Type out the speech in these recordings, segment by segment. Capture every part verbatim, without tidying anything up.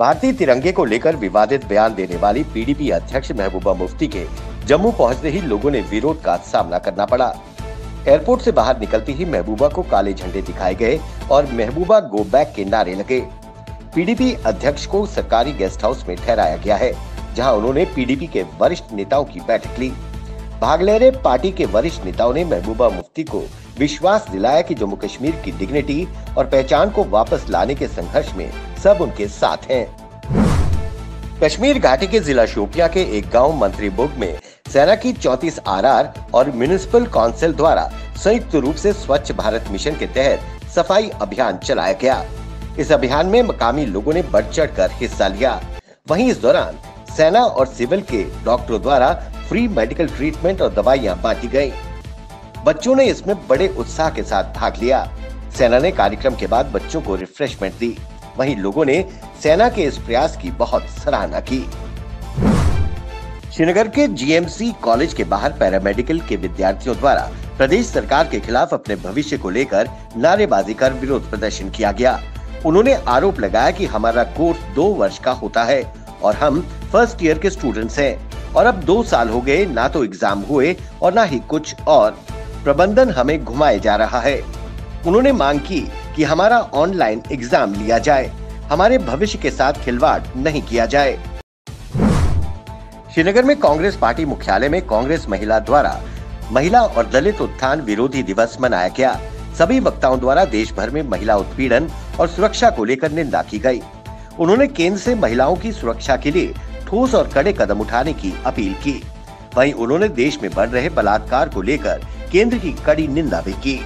भारतीय तिरंगे को लेकर विवादित बयान देने वाली पीडीपी अध्यक्ष महबूबा मुफ्ती के जम्मू पहुंचते ही लोगों ने विरोध का सामना करना पड़ा। एयरपोर्ट से बाहर निकलती ही महबूबा को काले झंडे दिखाए गए और महबूबा गो बैक के नारे लगे। पीडीपी अध्यक्ष को सरकारी गेस्ट हाउस में ठहराया गया है, जहां उन्होंने पीडीपी के वरिष्ठ नेताओं की बैठक ली। भाग ले रहे पार्टी के वरिष्ठ नेताओं ने महबूबा मुफ्ती को विश्वास दिलाया कि जम्मू कश्मीर की डिग्निटी और पहचान को वापस लाने के संघर्ष में सब उनके साथ हैं। कश्मीर घाटी के जिला शोपिया के एक गांव मंत्रीबुग में सेना की चौतीस आरआर और म्यूनिसिपल काउंसिल द्वारा संयुक्त रूप से स्वच्छ भारत मिशन के तहत सफाई अभियान चलाया गया। इस अभियान में मकामी लोगों ने बढ़ चढ़ कर हिस्सा लिया। वहीं इस दौरान सेना और सिविल के डॉक्टरों द्वारा फ्री मेडिकल ट्रीटमेंट और दवाइयां बांटी गयी। बच्चों ने इसमें बड़े उत्साह के साथ भाग लिया। सेना ने कार्यक्रम के बाद बच्चों को रिफ्रेशमेंट दी। वहीं लोगों ने सेना के इस प्रयास की बहुत सराहना की। श्रीनगर के जीएमसी कॉलेज के बाहर पैरामेडिकल के विद्यार्थियों द्वारा प्रदेश सरकार के खिलाफ अपने भविष्य को लेकर नारेबाजी कर विरोध प्रदर्शन किया गया। उन्होंने आरोप लगाया कि हमारा कोर्स दो वर्ष का होता है और हम फर्स्ट ईयर के स्टूडेंट्स हैं और अब दो साल हो गए, ना तो एग्जाम हुए और ना ही कुछ, और प्रबंधन हमें घुमाए जा रहा है। उन्होंने मांग की कि हमारा ऑनलाइन एग्जाम लिया जाए, हमारे भविष्य के साथ खिलवाड़ नहीं किया जाए। श्रीनगर में कांग्रेस पार्टी मुख्यालय में कांग्रेस महिला द्वारा महिला और दलित उत्थान विरोधी दिवस मनाया गया। सभी वक्ताओं द्वारा देश भर में महिला उत्पीड़न और सुरक्षा को लेकर निंदा की गई। उन्होंने केंद्र से महिलाओं की सुरक्षा के लिए ठोस और कड़े कदम उठाने की अपील की। वहीं उन्होंने देश में बढ़ रहे बलात्कार को लेकर केंद्र की कड़ी निंदा भी की।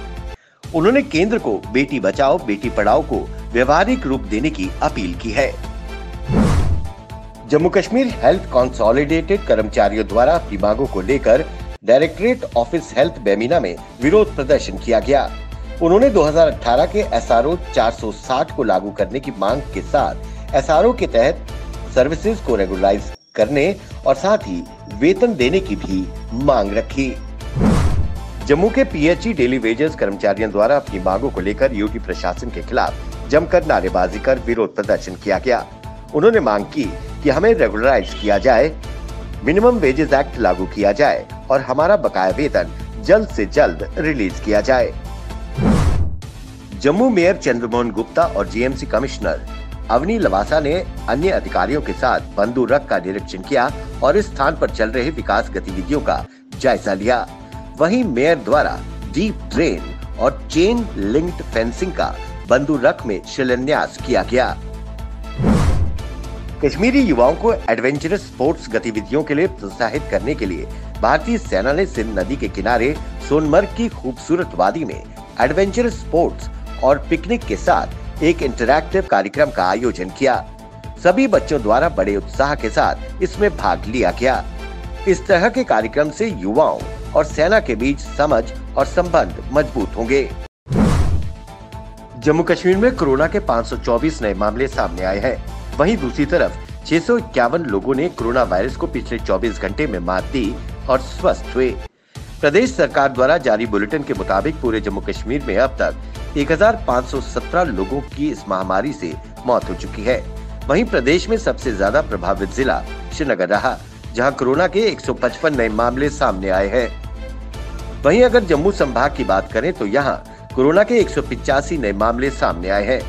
उन्होंने केंद्र को बेटी बचाओ बेटी पढ़ाओ को व्यवहारिक रूप देने की अपील की है। जम्मू कश्मीर हेल्थ कंसोलिडेटेड कर्मचारियों द्वारा अपनी मांगों को लेकर डायरेक्टरेट ऑफिस हेल्थ बेमिना में विरोध प्रदर्शन किया गया। उन्होंने दो हज़ार अठारह के एसआरओ चार सौ साठ को लागू करने की मांग के साथ एसआरओ के तहत सर्विसेज को रेगुलराइज करने और साथ ही वेतन देने की भी मांग रखी। जम्मू के पीएचसी डेली वेजेस कर्मचारियों द्वारा अपनी मांगों को लेकर यूटी प्रशासन के खिलाफ जमकर नारेबाजी कर विरोध प्रदर्शन किया गया। उन्होंने मांग की कि हमें रेगुलराइज किया जाए, मिनिमम वेजेस एक्ट लागू किया जाए और हमारा बकाया वेतन जल्द से जल्द रिलीज किया जाए। जम्मू मेयर चंद्रमोहन गुप्ता और जीएमसी कमिश्नर अवनी लवासा ने अन्य अधिकारियों के साथ बंदू रख का निरीक्षण किया और इस स्थान पर चल रहे विकास गतिविधियों का जायजा लिया। वहीं मेयर द्वारा डीप ड्रेन और चेन लिंक्ड फेंसिंग का बंदू रख में शिलान्यास किया गया। कश्मीरी युवाओं को एडवेंचरस स्पोर्ट्स गतिविधियों के लिए प्रोत्साहित करने के लिए भारतीय सेना ने सिंध नदी के किनारे सोनमर्ग की खूबसूरत वादी में एडवेंचरस स्पोर्ट्स और पिकनिक के साथ एक इंटरैक्टिव कार्यक्रम का आयोजन किया। सभी बच्चों द्वारा बड़े उत्साह के साथ इसमें भाग लिया गया। इस तरह के कार्यक्रम से युवाओं और सेना के बीच समझ और संबंध मजबूत होंगे। जम्मू कश्मीर में कोरोना के पाँच सौ चौबीस नए मामले सामने आए हैं। वहीं दूसरी तरफ छह सौ इक्यावन लोगों ने कोरोना वायरस को पिछले चौबीस घंटे में मात दी और स्वस्थ हुए। प्रदेश सरकार द्वारा जारी बुलेटिन के मुताबिक पूरे जम्मू कश्मीर में अब तक एक हज़ार पाँच सौ सत्रह लोगों की इस महामारी से मौत हो चुकी है। वहीं प्रदेश में सबसे ज्यादा प्रभावित जिला श्रीनगर रहा, जहां कोरोना के एक सौ पचपन नए मामले सामने आए हैं। वहीं अगर जम्मू संभाग की बात करें तो यहां कोरोना के एक सौ पचासी नए मामले सामने आए हैं,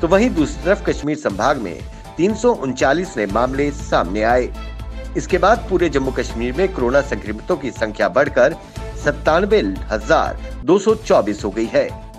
तो वहीं दूसरी तरफ कश्मीर संभाग में तीन सौ उनचालीस नए मामले सामने आए। इसके बाद पूरे जम्मू कश्मीर में कोरोना संक्रमितों की संख्या बढ़कर सत्तानवे हजार दो सौ चौबीस हो गई है।